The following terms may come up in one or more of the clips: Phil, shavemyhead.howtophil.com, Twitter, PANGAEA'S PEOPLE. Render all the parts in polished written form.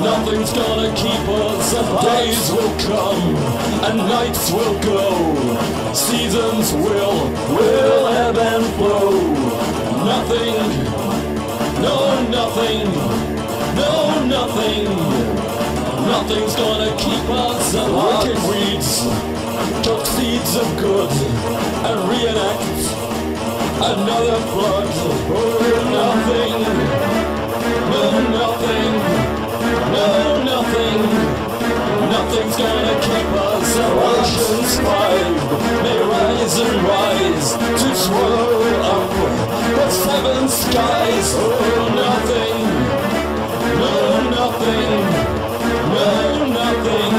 nothing's gonna keep us. Days will come and nights will go. Seasons will ebb and flow. Nothing, no nothing, no nothing. Nothing's gonna keep us. Wicked weeds took seeds of good and reenact another flood. We're nothing. No nothing, no nothing, nothing's gonna keep us. Our oceans five may rise and rise to swirl up the seven skies. Oh, nothing, no nothing, no nothing,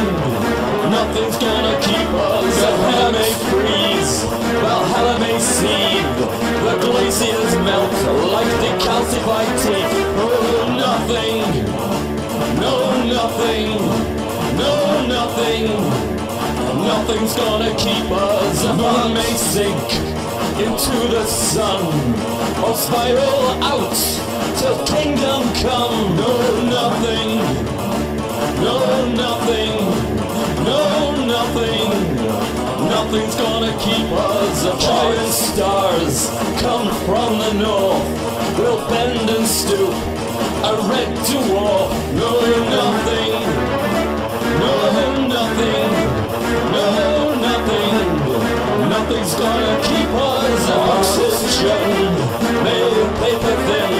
nothing's gonna keep us. The hell may freeze, the hell may seethe, the glaciers melt like decalcified teeth. No nothing, nothing's gonna keep us. One may sink into the sun or spiral out till kingdom come. No nothing, no nothing, no nothing, nothing's gonna keep us. Giant stars come from the north, we'll bend and stoop. I read to war, no nothing, no nothing, no nothing, nothing's gonna keep us. Oxygen made paper thin,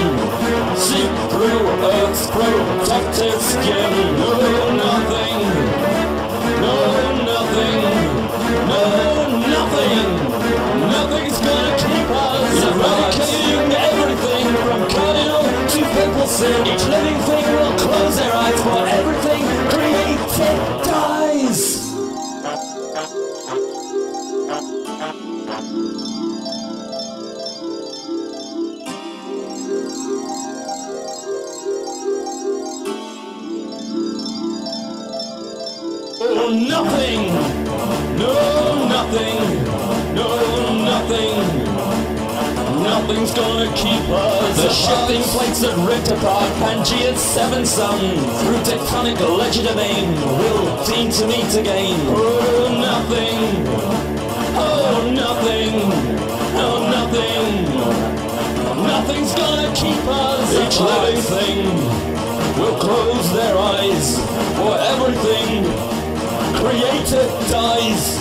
seep through earth's protective skin. No nothing, no nothing, no nothing, nothing's gonna keep us. Eradicating everything from cardinal to purple sin. Each living thing will close their eyes, for everything created dies. Oh, nothing, no nothing, no nothing. Nothing's gonna keep us. The shifting plates that ripped apart Pangaea's seven suns through tectonic legerdemain will deem to meet again. Oh, nothing, oh, nothing, oh, nothing, nothing's gonna keep us. Each living thing will close their eyes, for everything created dies.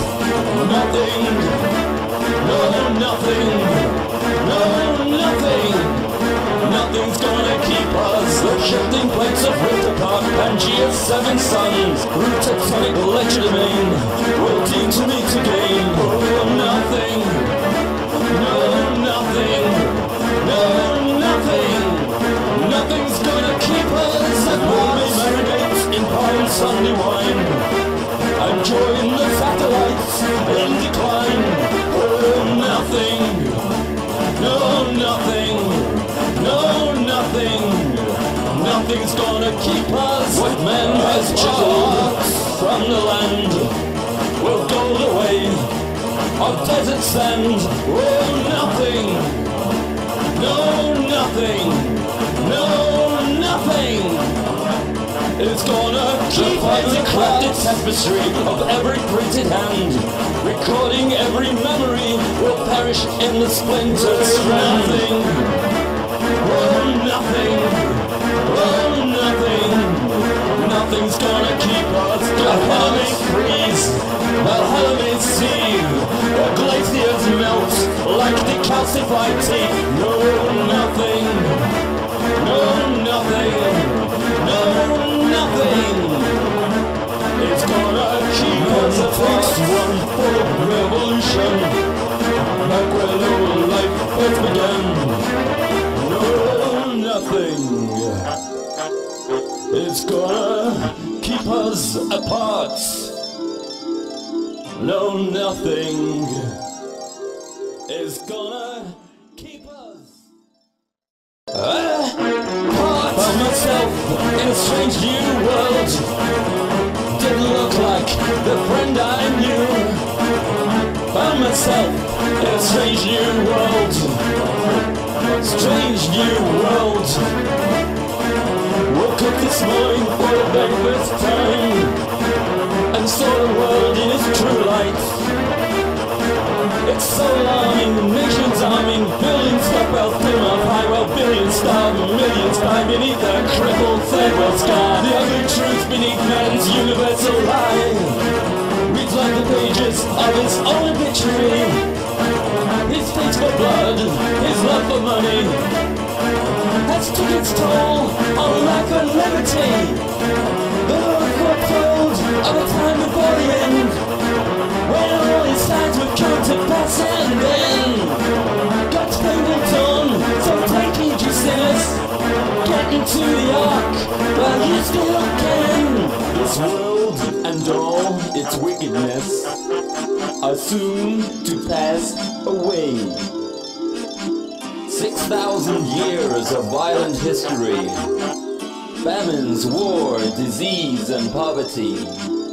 Nothing, no nothing, no nothing, nothing's gonna keep us. The shifting plates have ripped apart Pangaea's seven suns through tectonic legerdemain will deem to meet again. Oh, nothing, no nothing, no nothing, nothing's gonna keep us. And we may marinate in pine Sunday wine and join the satellites in decline. Oh, nothing, no nothing, no nothing, nothing's gonna keep us. What man has chiseled from the land will go the way of desert sand. Oh, nothing, no nothing, no nothing. It's gonna keep the crafted tapestry of every printed hand, recording every memory will perish in the splinters. Nothing, oh nothing, oh nothing, nothing's gonna keep us. The hell may freeze, the hell may seethe, the glaciers melt like decalcified teeth. No nothing, no nothing, no nothing, it's gonna keep us apart. One full of revolution, back where the life first began. No nothing, it's gonna keep us apart. No nothing, it's gonna keep us apart. By myself in a strange new world, didn't look like the friend I knew. Found myself in a strange new world, strange new world. took its mind for the vanquished time, and saw the world in its true light. It's so alarming, nations arming, billions got wealth, thin off high wealth, billions starving, millions die beneath a crippled third world scar. The ugly truth beneath man's universal lie reads like the pages of his own obituary. His taste for blood, his love for money has took its toll on lack of liberty. The hope filled of a time before the end, when all his signs were counted past and then God's thing went on. So take heed, you sinners, get into the ark while you still can. This world and all its wickedness are soon to pass away. 6,000 years of violent history, famines, war, disease and poverty.